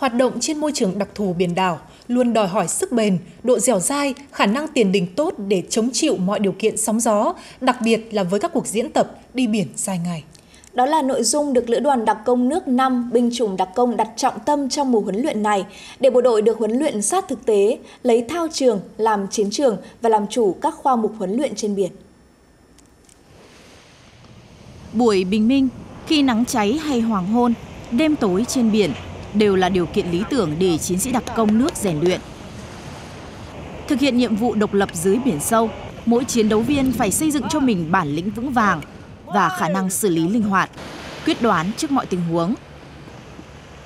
hoạt động trên môi trường đặc thù biển đảo luôn đòi hỏi sức bền, độ dẻo dai, khả năng tiền đình tốt để chống chịu mọi điều kiện sóng gió, đặc biệt là với các cuộc diễn tập đi biển dài ngày. Đó là nội dung được Lữ đoàn Đặc công nước 5, binh chủng đặc công đặt trọng tâm trong mùa huấn luyện này, để bộ đội được huấn luyện sát thực tế, lấy thao trường, làm chiến trường và làm chủ các khoa mục huấn luyện trên biển. Buổi bình minh, khi nắng cháy hay hoàng hôn, đêm tối trên biển đều là điều kiện lý tưởng để chiến sĩ đặc công nước rèn luyện. Thực hiện nhiệm vụ độc lập dưới biển sâu, mỗi chiến đấu viên phải xây dựng cho mình bản lĩnh vững vàng và khả năng xử lý linh hoạt, quyết đoán trước mọi tình huống.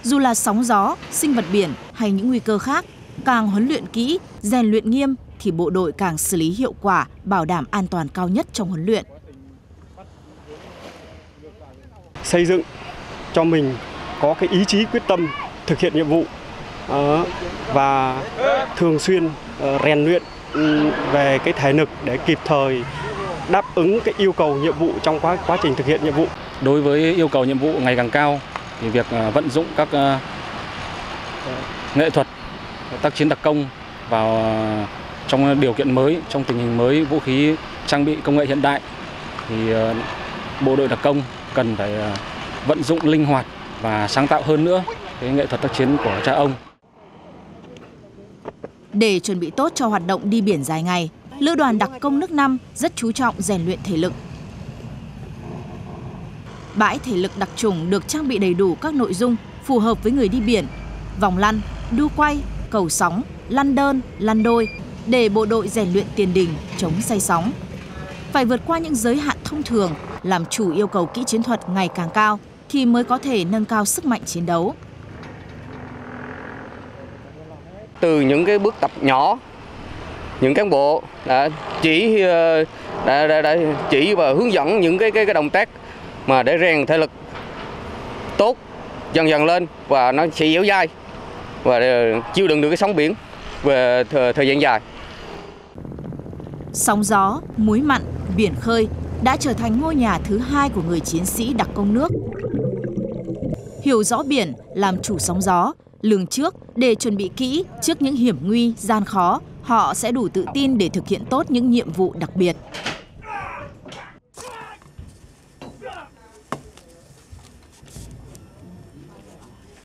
Dù là sóng gió, sinh vật biển hay những nguy cơ khác, càng huấn luyện kỹ, rèn luyện nghiêm thì bộ đội càng xử lý hiệu quả, bảo đảm an toàn cao nhất trong huấn luyện. Xây dựng cho mình có cái ý chí quyết tâm thực hiện nhiệm vụ và thường xuyên rèn luyện về cái thể lực để kịp thời đáp ứng cái yêu cầu nhiệm vụ trong quá trình thực hiện nhiệm vụ. Đối với yêu cầu nhiệm vụ ngày càng cao thì việc vận dụng các nghệ thuật tác chiến đặc công vào trong điều kiện mới, trong tình hình mới, vũ khí trang bị công nghệ hiện đại thì bộ đội đặc công cần phải vận dụng linh hoạt và sáng tạo hơn nữa cái nghệ thuật tác chiến của cha ông. Để chuẩn bị tốt cho hoạt động đi biển dài ngày, Lữ đoàn Đặc công nước 5 rất chú trọng rèn luyện thể lực. Bãi thể lực đặc chủng được trang bị đầy đủ các nội dung phù hợp với người đi biển: vòng lăn, đu quay, cầu sóng, lăn đơn, lăn đôi để bộ đội rèn luyện tiền đình chống say sóng. Phải vượt qua những giới hạn thông thường, làm chủ yêu cầu kỹ chiến thuật ngày càng cao thì mới có thể nâng cao sức mạnh chiến đấu. Từ những cái bước tập nhỏ, những cán bộ đã chỉ và hướng dẫn những cái động tác mà để rèn thể lực tốt dần dần lên, và nó sẽ dẻo dai và chịu đựng được cái sóng biển về thời gian dài. Sóng gió, muối mặn, biển khơi đã trở thành ngôi nhà thứ hai của người chiến sĩ đặc công nước. Hiểu rõ biển, làm chủ sóng gió, lường trước để chuẩn bị kỹ trước những hiểm nguy, gian khó, họ sẽ đủ tự tin để thực hiện tốt những nhiệm vụ đặc biệt.